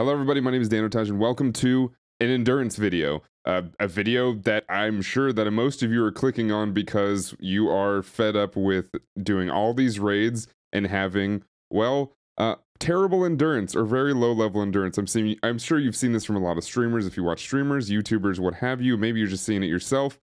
Hello everybody, my name is Danotage and welcome to an endurance video. A video that I'm sure that most of you are clicking on because you are fed up with doing all these raids and having, well, terrible endurance or very low level endurance. I'm sure you've seen this from a lot of streamers. If you watch streamers, YouTubers, what have you, maybe you're just seeing it yourself.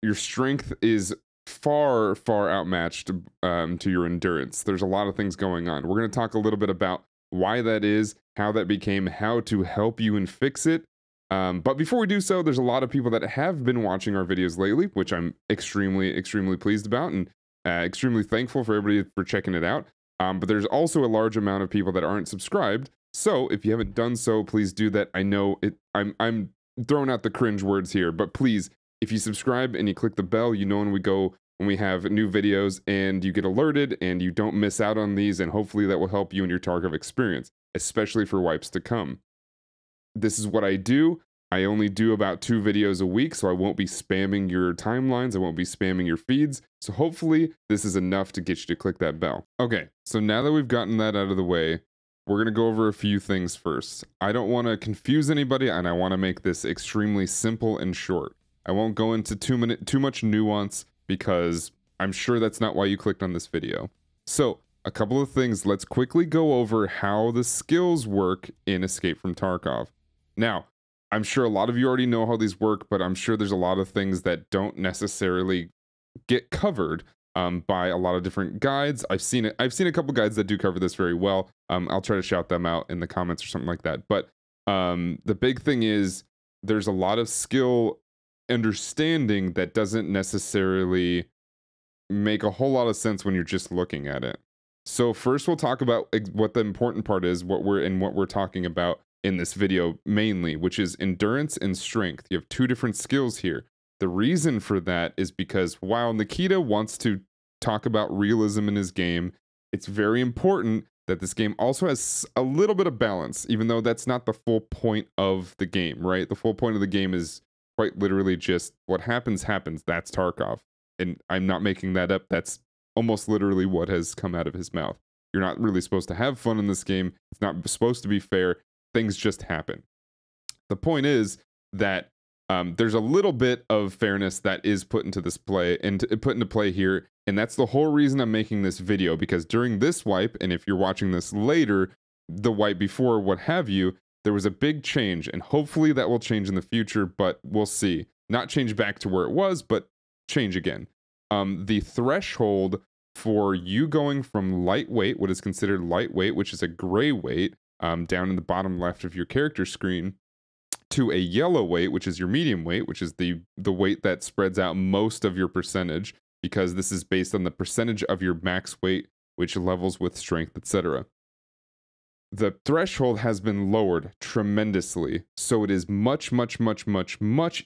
Your strength is far, far outmatched to your endurance. There's a lot of things going on. We're going to talk a little bit about why that is, how that became, how to help you and fix it. But before we do so, there's a lot of people that have been watching our videos lately, which I'm extremely pleased about and extremely thankful for everybody for checking it out. But there's also a large amount of people that aren't subscribed. So if you haven't done so, please do that. I know I'm throwing out the cringe words here, but please, if you subscribe and you click the bell, you know when we have new videos and you get alerted and you don't miss out on these, and hopefully that will help you in your Tarkov experience, especially for wipes to come. This is what I do. I only do about 2 videos a week, so I won't be spamming your timelines, I won't be spamming your feeds, so hopefully this is enough to get you to click that bell. Okay, so now that we've gotten that out of the way, we're gonna go over a few things first. I don't wanna confuse anybody and I wanna make this extremely simple and short. I won't go into too much nuance because I'm sure that's not why you clicked on this video. So, a couple of things, let's quickly go over how the skills work in Escape from Tarkov. Now, I'm sure a lot of you already know how these work, but I'm sure there's a lot of things that don't necessarily get covered by a lot of different guides. I've seen a couple guides that do cover this very well. I'll try to shout them out in the comments or something like that. But the big thing is there's a lot of skill understanding that doesn't necessarily make a whole lot of sense when you're just looking at it. So first we'll talk about what the important part is, what we're talking about in this video mainly, which is endurance and strength. You have 2 different skills here. The reason for that is because while Nikita wants to talk about realism in his game, it's very important that this game also has a little bit of balance, even though that's not the full point of the game, right? The full point of the game is quite literally just what happens, happens. That's Tarkov. And I'm not making that up. That's almost literally what has come out of his mouth. You're not really supposed to have fun in this game. It's not supposed to be fair. Things just happen. The point is that there's a little bit of fairness that is put into this play and put into play here. And that's the whole reason I'm making this video, because during this wipe, and if you're watching this later, the wipe before, what have you, there was a big change, and hopefully that will change in the future, but we'll see. Not change back to where it was, but change again. The threshold for you going from lightweight, what is considered lightweight, which is a gray weight down in the bottom left of your character screen, to a yellow weight, which is your medium weight, which is the weight that spreads out most of your percentage, because this is based on the percentage of your max weight, which levels with strength, etc. The threshold has been lowered tremendously, so it is much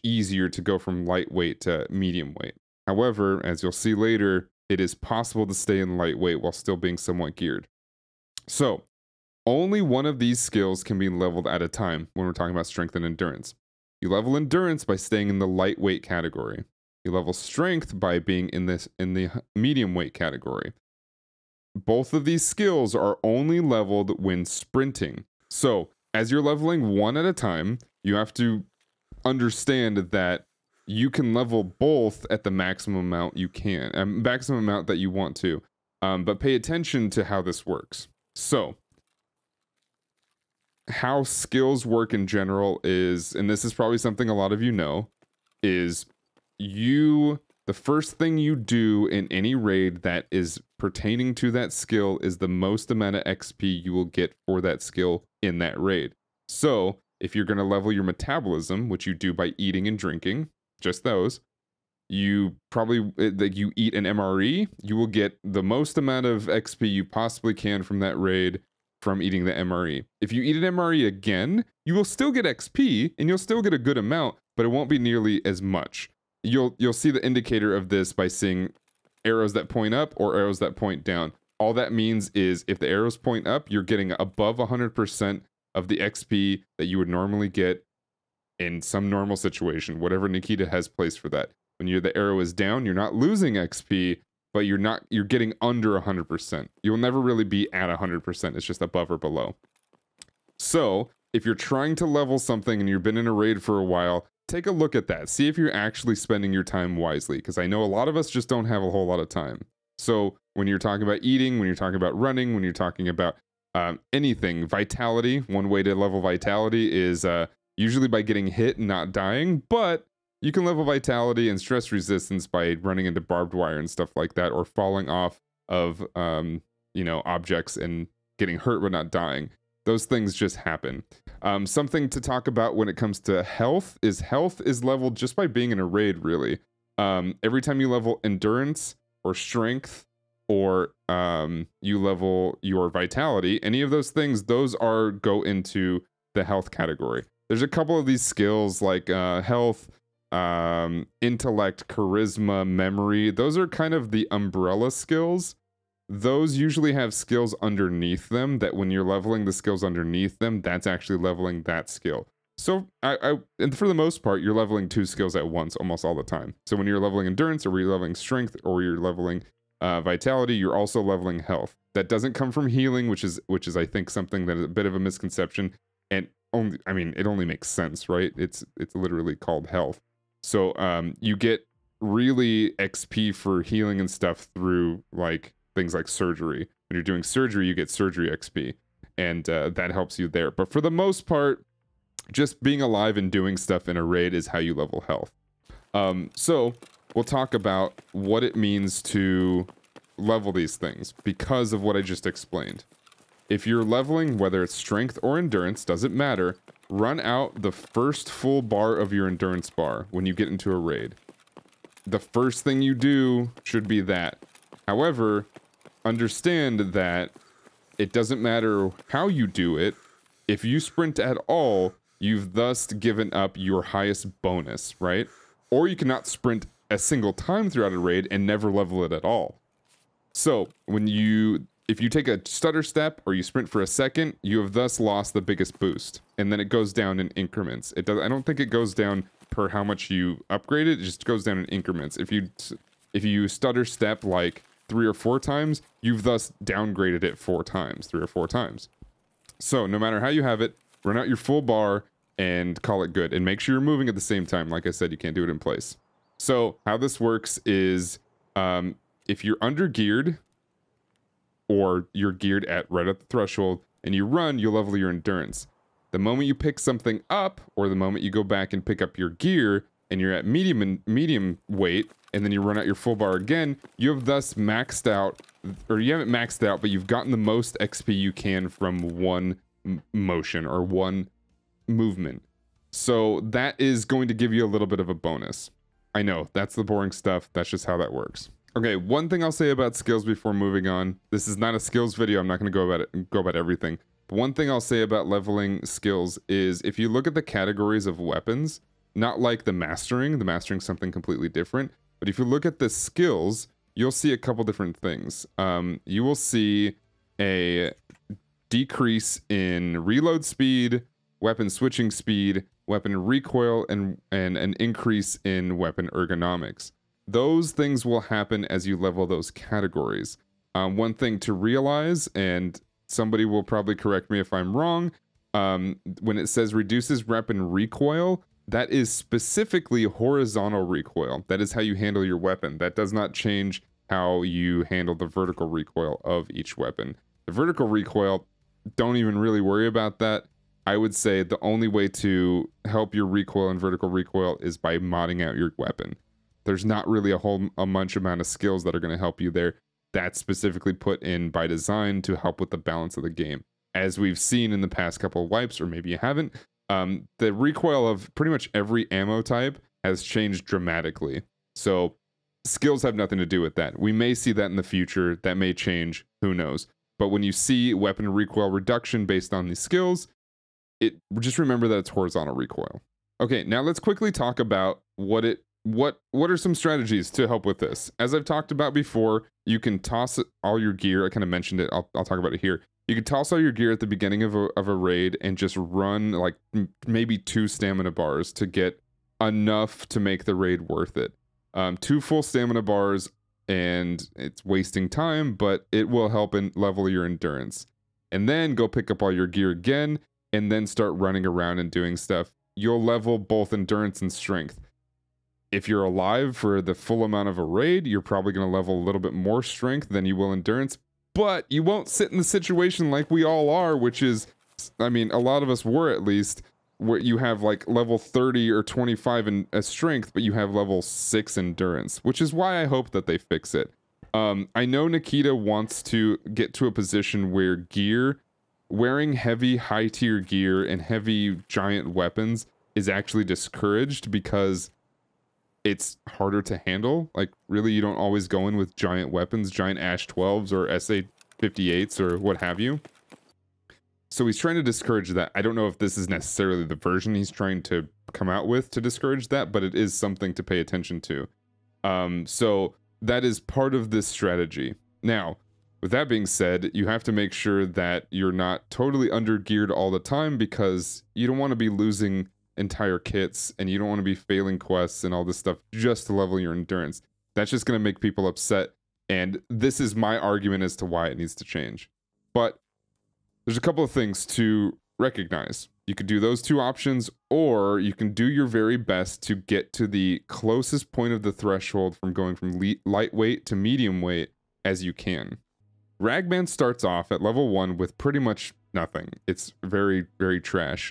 easier to go from lightweight to medium weight. However, as you'll see later, it is possible to stay in lightweight while still being somewhat geared. So, only one of these skills can be leveled at a time when we're talking about strength and endurance. You level endurance by staying in the lightweight category. You level strength by being in the medium weight category. Both of these skills are only leveled when sprinting. So, as you're leveling one at a time, you have to understand that you can level both at the maximum amount you can, maximum amount that you want to, but pay attention to how this works. So, how skills work in general is, and this is probably something a lot of you know, is the first thing you do in any raid that is pertaining to that skill is the most amount of XP you will get for that skill in that raid. So, if you're going to level your metabolism, which you do by eating and drinking, just those, you eat an MRE, you will get the most amount of XP you possibly can from that raid from eating the MRE. If you eat an MRE again, you will still get XP and you'll still get a good amount, but it won't be nearly as much. You'll see the indicator of this by seeing arrows that point up or arrows that point down. All that means is if the arrows point up, you're getting above 100% of the XP that you would normally get in some normal situation, whatever Nikita has placed for that. When the arrow is down, you're not losing XP, but you're getting under 100%. You'll never really be at 100%. It's just above or below. So if you're trying to level something and you've been in a raid for a while, take a look at that. See if you're actually spending your time wisely, because I know a lot of us just don't have a whole lot of time. So when you're talking about eating, when you're talking about running, when you're talking about anything, vitality, one way to level vitality is usually by getting hit and not dying, but you can level vitality and stress resistance by running into barbed wire and stuff like that, or falling off of, you know, objects and getting hurt but not dying. Those things just happen. Something to talk about when it comes to health is leveled just by being in a raid, really. Every time you level endurance or strength, or you level your vitality, any of those things, those are go into the health category. There's a couple of these skills like health, intellect, charisma, memory. Those are kind of the umbrella skills. Those usually have skills underneath them that when you're leveling the skills underneath them, that's actually leveling that skill. So and for the most part, you're leveling two skills at once almost all the time. So when you're leveling endurance, or you're leveling strength, or you're leveling vitality, you're also leveling health. That doesn't come from healing, which is I think something that is a bit of a misconception, and only, I mean, it only makes sense, right? It's literally called health. So you get really XP for healing and stuff through like things like surgery. When you're doing surgery, you get surgery XP, and that helps you there. But for the most part, just being alive and doing stuff in a raid is how you level health. So we'll talk about what it means to level these things because of what I just explained. If you're leveling, whether it's strength or endurance, doesn't matter, run out the first full bar of your endurance bar when you get into a raid. The first thing you do should be that. However, understand that it doesn't matter how you do it. If you sprint at all, you've thus given up your highest bonus, right? Or you cannot sprint a single time throughout a raid and never level it at all. So when you, if you take a stutter step or you sprint for a second, you have thus lost the biggest boost. And then it goes down in increments. It does. I don't think it goes down per how much you upgrade it. It just goes down in increments. If you stutter step like 3 or 4 times, you've thus downgraded it 4 times, 3 or 4 times. So no matter how you have it, run out your full bar and call it good, and make sure you're moving at the same time. Like I said, you can't do it in place. So how this works is if you're under geared, or you're geared at right at the threshold, and you run, you'll level your endurance. The moment you pick something up, or the moment you go back and pick up your gear, and you're at medium weight, and then you run out your full bar again, you have thus maxed out, or you haven't maxed out, but you've gotten the most XP you can from one motion or one movement. So that is going to give you a little bit of a bonus. I know, that's the boring stuff. That's just how that works. Okay, one thing I'll say about skills before moving on. This is not a skills video. I'm not going to go about everything. But one thing I'll say about leveling skills is if you look at the categories of weapons, not like the mastering's something completely different. But if you look at the skills, you'll see a couple different things. You will see a decrease in reload speed, weapon switching speed, weapon recoil, and an increase in weapon ergonomics. Those things will happen as you level those categories. One thing to realize, and somebody will probably correct me if I'm wrong, when it says reduces weapon recoil, that is specifically horizontal recoil. That is how you handle your weapon. That does not change how you handle the vertical recoil of each weapon. The vertical recoil, don't even really worry about that. I would say the only way to help your recoil and vertical recoil is by modding out your weapon. There's not really a bunch amount of skills that are going to help you there. That's specifically put in by design to help with the balance of the game. As we've seen in the past couple of wipes, or maybe you haven't, the recoil of pretty much every ammo type has changed dramatically. So skills have nothing to do with that. We may see that in the future. That may change. Who knows? But when you see weapon recoil reduction based on these skills, just remember that it's horizontal recoil. Okay, now let's quickly talk about what are some strategies to help with this. As I've talked about before, you can toss all your gear. I kind of mentioned it. I'll talk about it here. You can toss all your gear at the beginning of a raid and just run like maybe 2 stamina bars to get enough to make the raid worth it. 2 full stamina bars, and it's wasting time, but it will help and level your endurance. And then go pick up all your gear again and then start running around and doing stuff. You'll level both endurance and strength. If you're alive for the full amount of a raid, you're probably going to level a little bit more strength than you will endurance, but you won't sit in the situation like we all are, which is, I mean, a lot of us were at least, where you have like level 30 or 25 in a strength, but you have level 6 endurance, which is why I hope that they fix it. I know Nikita wants to get to a position where gear, wearing heavy high tier gear and heavy giant weapons is actually discouraged because it's harder to handle. Like, really, you don't always go in with giant weapons, giant Ash 12s or SA 58s or what have you. So he's trying to discourage that. I don't know if this is necessarily the version he's trying to come out with to discourage that, but it is something to pay attention to. So that is part of this strategy. Now, with that being said, you have to make sure that you're not totally under-geared all the time, because you don't want to be losing entire kits and you don't want to be failing quests and all this stuff just to level your endurance. That's just going to make people upset, and this is my argument as to why it needs to change. But there's a couple of things to recognize. You could do those two options, or you can do your very best to get to the closest point of the threshold from going from lightweight to medium weight as you can. Ragman starts off at level 1 with pretty much nothing. It's very, very trash.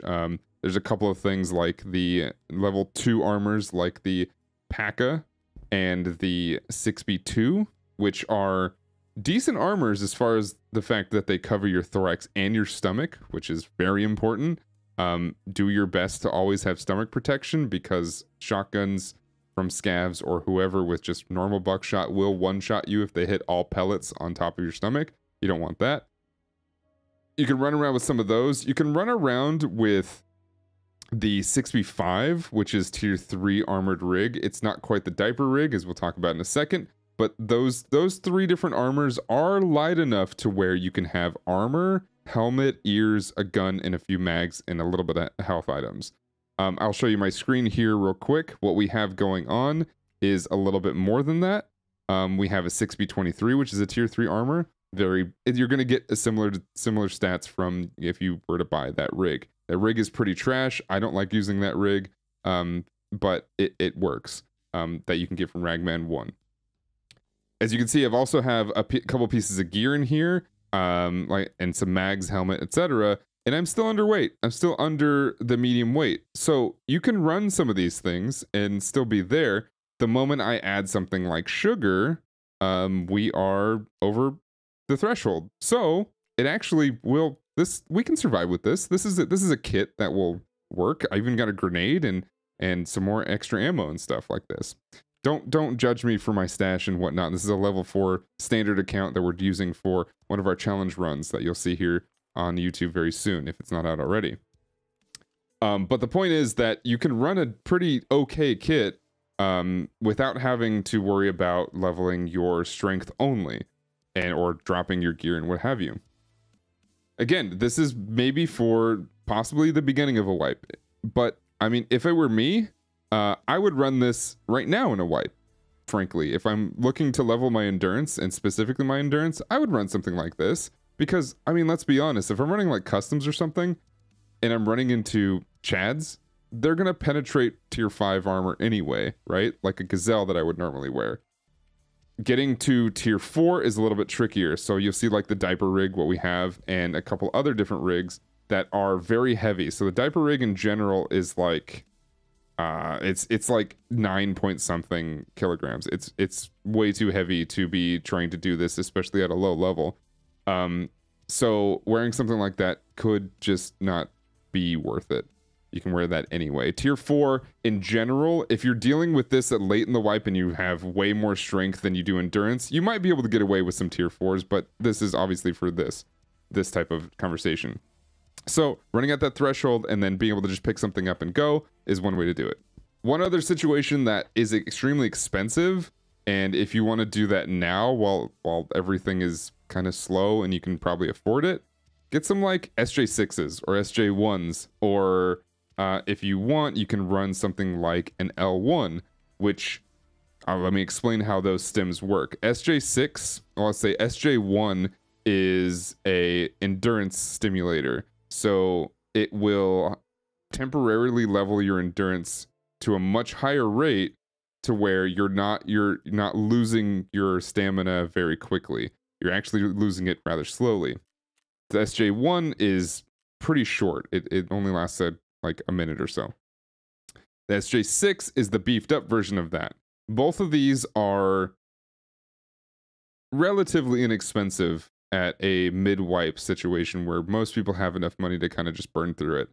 There's a couple of things like the level 2 armors like the Paka and the 6B2, which are decent armors as far as the fact that they cover your thorax and your stomach, which is very important. Do your best to always have stomach protection, because shotguns from scavs or whoever with just normal buckshot will one-shot you if they hit all pellets on top of your stomach. You don't want that. You can run around with some of those. You can run around with the 6B5, which is tier 3 armored rig. It's not quite the diaper rig, as we'll talk about in a second. But those three different armors are light enough to where you can have armor, helmet, ears, a gun, and a few mags, and a little bit of health items. I'll show you my screen here real quick. What we have going on is a little bit more than that. We have a 6B23, which is a tier 3 armor. You're going to get a similar stats from if you were to buy that rig. That rig is pretty trash. I don't like using that rig, but it works, that you can get from Ragman 1. As you can see, I've also have a couple pieces of gear in here, and some mags, helmet, etc. And I'm still underweight. I'm still under the medium weight. So you can run some of these things and still be there. The moment I add something like sugar, we are over the threshold. So it actually will. We can survive with this. This is a kit that will work. I even got a grenade and some more extra ammo and stuff like this. Don't judge me for my stash and whatnot. This is a level 4 standard account that we're using for one of our challenge runs that you'll see here on YouTube very soon, if it's not out already. But the point is that you can run a pretty okay kit without having to worry about leveling your strength only or dropping your gear and what have you. Again, this is maybe for possibly the beginning of a wipe. But, I mean, if it were me, I would run this right now in a wipe, frankly. If I'm looking to level my endurance, and specifically my endurance, I would run something like this. Because, I mean, let's be honest, if I'm running like customs or something, and I'm running into chads, they're going to penetrate tier 5 armor anyway, right? Like a gazelle that I would normally wear. Getting to tier 4 is a little bit trickier. So you'll see like the diaper rig, what we have, and a couple other different rigs that are very heavy. So the diaper rig in general is like... it's like 9 point something kilograms. It's way too heavy to be trying to do this, especially at a low level. So wearing something like that could just not be worth it. You can wear that anyway. Tier 4 in general, if you're dealing with this at late in the wipe and you have way more strength than you do endurance, you might be able to get away with some tier 4s, but this is obviously for this type of conversation. So running at that threshold and then being able to just pick something up and go is one way to do it. One other situation that is extremely expensive, and if you want to do that now while everything is kind of slow and you can probably afford it, get some like SJ6s or SJ1s, or if you want, you can run something like an L1, which let me explain how those stims work. SJ6, or let's say SJ1, is a endurance stimulator. So it will temporarily level your endurance to a much higher rate to where you're not losing your stamina very quickly. You're actually losing it rather slowly. The SJ1 is pretty short. It only lasts like a minute or so. The SJ6 is the beefed up version of that. Both of these are relatively inexpensive at a mid-wipe situation where most people have enough money to kind of just burn through it.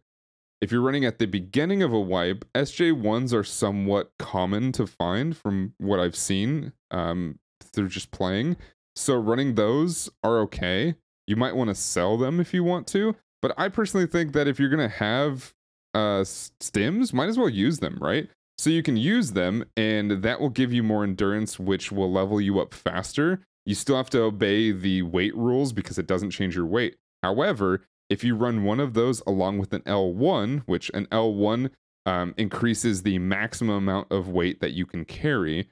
If you're running at the beginning of a wipe, SJ1s are somewhat common to find from what I've seen through just playing. So running those are okay. You might want to sell them if you want to, but I personally think that if you're going to have stims, might as well use them, right? So you can use them and that will give you more endurance, which will level you up faster. You still have to obey the weight rules because it doesn't change your weight. However, if you run one of those along with an L1, which an L1 increases the maximum amount of weight that you can carry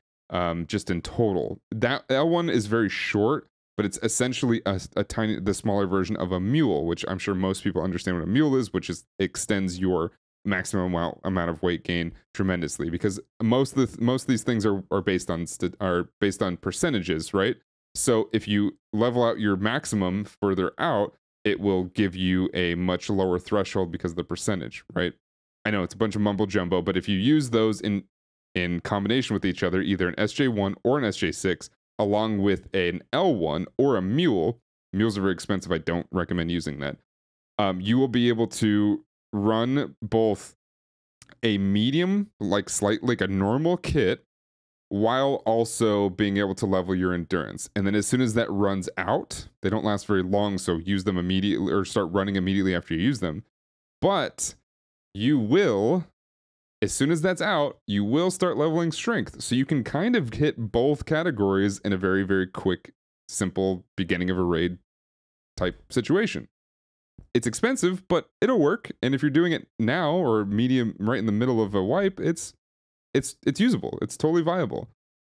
just in total. That L1 is very short, but it's essentially the smaller version of a mule, which I'm sure most people understand what a mule is, which is extends your maximum amount of weight gain tremendously, because most of these things are based on percentages, right? So if you level out your maximum further out, it will give you a much lower threshold because of the percentage, right? I know it's a bunch of mumbo jumbo, but if you use those in combination with each other, either an SJ1 or an SJ6, along with an L1 or a mule — mules are very expensive, I don't recommend using that — you will be able to run both a medium, like slightly like a normal kit, while also being able to level your endurance. And then as soon as that runs out — they don't last very long, so use them immediately or start running immediately after you use them. But you will, as soon as that's out, you will start leveling strength. So you can kind of hit both categories in a very, very quick, simple beginning of a raid type situation. It's expensive, but it'll work. And if you're doing it now or medium right in the middle of a wipe, it's usable. It's totally viable.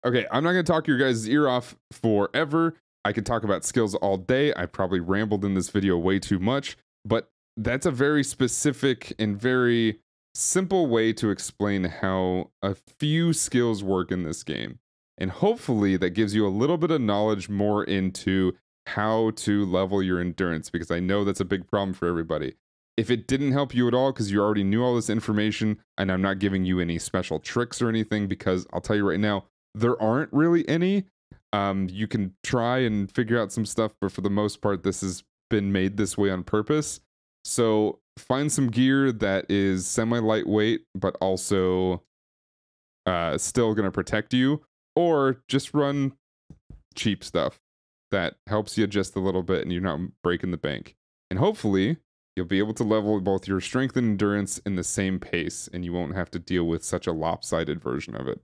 Okay, I'm not going to talk your guys' ear off forever. I could talk about skills all day. I probably rambled in this video way too much, but that's a very specific and very simple way to explain how a few skills work in this game. And hopefully that gives you a little bit of knowledge more into how to level your endurance, because I know that's a big problem for everybody. If it didn't help you at all because you already knew all this information, and I'm not giving you any special tricks or anything, because I'll tell you right now, there aren't really any. You can try and figure out some stuff, but for the most part, this has been made this way on purpose. So find some gear that is semi-lightweight, but also still going to protect you, or just run cheap stuff that helps you just a little bit and you're not breaking the bank. And hopefully you'll be able to level both your strength and endurance in the same pace, and you won't have to deal with such a lopsided version of it.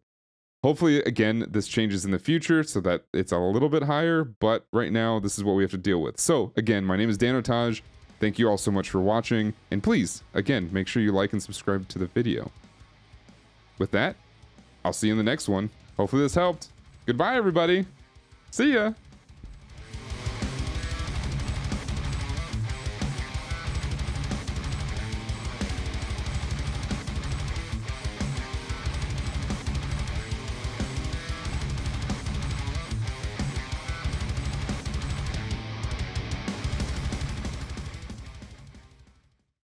Hopefully, again, this changes in the future so that it's a little bit higher, but right now this is what we have to deal with. So again, my name is Danotage. Thank you all so much for watching, and please, again, make sure you like and subscribe to the video. With that, I'll see you in the next one. Hopefully this helped. Goodbye, everybody. See ya.